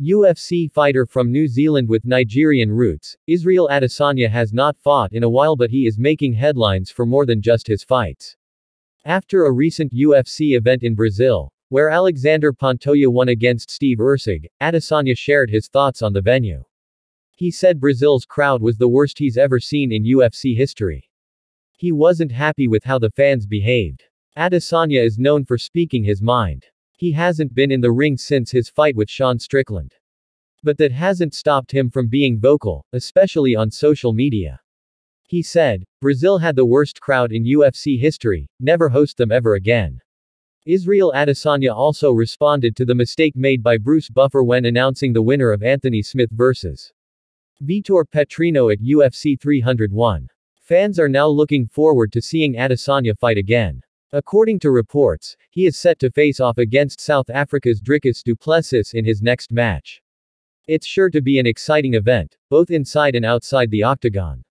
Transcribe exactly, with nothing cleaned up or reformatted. U F C fighter from New Zealand with Nigerian roots, Israel Adesanya has not fought in a while, but he is making headlines for more than just his fights. After a recent U F C event in Brazil, where Alexandre Pantoja won against Steve Erceg, Adesanya shared his thoughts on the venue. He said Brazil's crowd was the worst he's ever seen in U F C history. He wasn't happy with how the fans behaved. Adesanya is known for speaking his mind. He hasn't been in the ring since his fight with Sean Strickland. But that hasn't stopped him from being vocal, especially on social media. He said, "Brazil had the worst crowd in U F C history, never host them ever again." Israel Adesanya also responded to the mistake made by Bruce Buffer when announcing the winner of Anthony Smith versus Vitor Petrino at U F C three oh one. Fans are now looking forward to seeing Adesanya fight again. According to reports, he is set to face off against South Africa's Dricus Du Plessis in his next match. It's sure to be an exciting event, both inside and outside the octagon.